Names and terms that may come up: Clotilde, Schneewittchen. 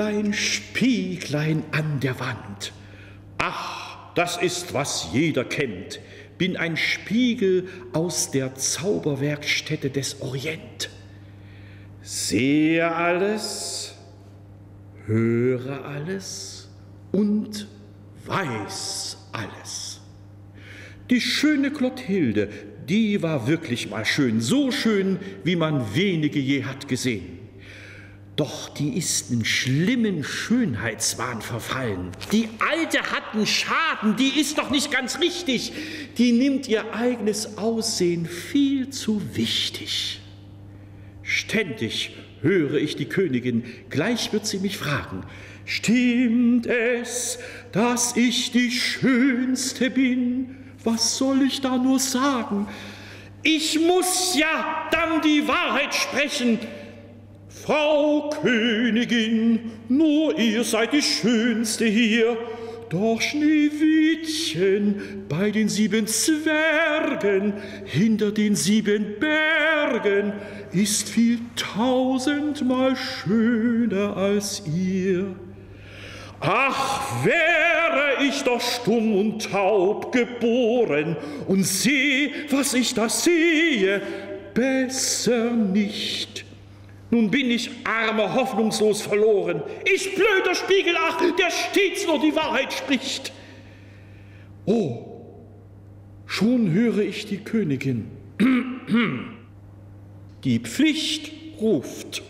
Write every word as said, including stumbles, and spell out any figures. Spieglein, Spieglein an der Wand. Ach, das ist, was jeder kennt. Bin ein Spiegel aus der Zauberwerkstätte des Orient. Sehe alles, höre alles und weiß alles. Die schöne Clotilde, die war wirklich mal schön, so schön, wie man wenige je hat gesehen. Doch die ist einem schlimmen Schönheitswahn verfallen. Die Alte hat einen Schaden, die ist doch nicht ganz richtig. Die nimmt ihr eigenes Aussehen viel zu wichtig. Ständig höre ich die Königin, gleich wird sie mich fragen: Stimmt es, dass ich die Schönste bin? Was soll ich da nur sagen? Ich muss ja dann die Wahrheit sprechen. Frau Königin, nur ihr seid die Schönste hier. Doch Schneewittchen bei den sieben Zwergen, hinter den sieben Bergen, ist viel tausendmal schöner als ihr. Ach, wäre ich doch stumm und taub geboren und seh, was ich da sehe, besser nicht. Nun bin ich armer, hoffnungslos verloren. Ich blöder Spiegel, ach, der stets nur die Wahrheit spricht. Oh, schon höre ich die Königin. Die Pflicht ruft.